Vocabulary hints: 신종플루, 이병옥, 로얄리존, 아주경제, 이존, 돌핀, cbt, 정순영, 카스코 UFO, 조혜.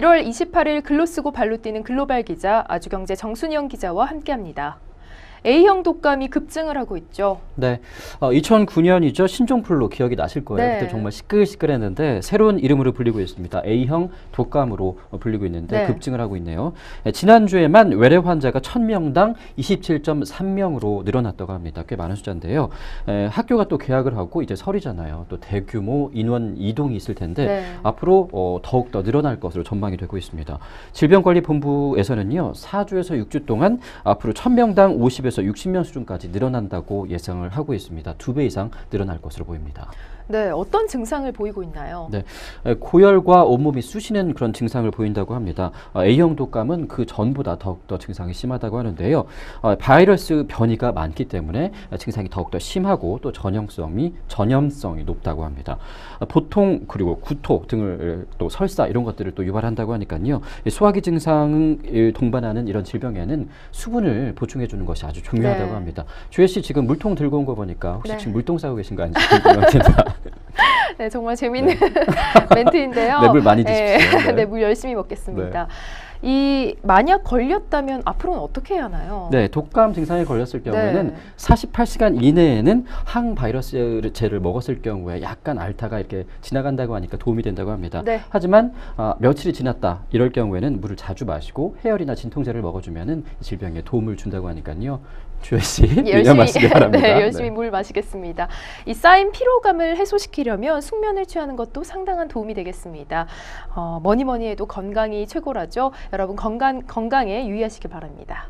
1월 28일 글로 쓰고 발로 뛰는 글로벌 기자 아주경제 정순영 기자와 함께합니다. A형 독감이 급증을 하고 있죠. 네, 2009년이죠. 신종플루 기억이 나실 거예요. 네. 그때 정말 시끌시끌했는데 새로운 이름으로 불리고 있습니다. A형 독감으로 불리고 있는데 네. 급증을 하고 있네요. 네, 지난주에만 외래 환자가 1000명당 27.3명으로 늘어났다고 합니다. 꽤 많은 숫자인데요. 학교가 또 개학을 하고 이제 설이잖아요. 또 대규모 인원 이동이 있을 텐데 네. 앞으로 더욱더 늘어날 것으로 전망이 되고 있습니다. 질병관리본부에서는요. 4주에서 6주 동안 앞으로 1000명당 50에서 60명 수준까지 늘어난다고 예상을 하고 있습니다. 2배 이상 늘어날 것으로 보입니다. 네, 어떤 증상을 보이고 있나요? 네, 고열과 온몸이 쑤시는 그런 증상을 보인다고 합니다. A형 독감은 그 전보다 더욱더 증상이 심하다고 하는데요. 바이러스 변이가 많기 때문에 증상이 더욱더 심하고 또 전염성이 높다고 합니다. 보통 그리고 구토 등을 또 설사 이런 것들을 또 유발한다고 하니까요. 소화기 증상을 동반하는 이런 질병에는 수분을 보충해 주는 것이 아주 중요하다고 네. 합니다. 조혜 씨 지금 물통 들고 온 거 보니까 혹시 네. 지금 물통 싸고 계신 거 아닌지 궁금합니다. 네, 정말 재미있는 네. 멘트인데요. 네, 물 많이 드십시오. 네, 네, 물 열심히 먹겠습니다. 네. 이 만약 걸렸다면 앞으로는 어떻게 해야 하나요? 네, 독감 증상에 걸렸을 경우에는 네. 48시간 이내에는 항바이러스제를 먹었을 경우에 약간 알타가 이렇게 지나간다고 하니까 도움이 된다고 합니다. 네. 하지만 며칠이 지났다 이럴 경우에는 물을 자주 마시고 해열이나 진통제를 먹어주면은 질병에 도움을 준다고 하니까요. 조혜 씨, 열심히 마시기 바랍니다. 네, 열심히 네. 물 마시겠습니다. 이 쌓인 피로감을 해소시키려면 숙면을 취하는 것도 상당한 도움이 되겠습니다. 뭐니뭐니 해도 건강이 최고라죠. 여러분 건강에 유의하시기 바랍니다.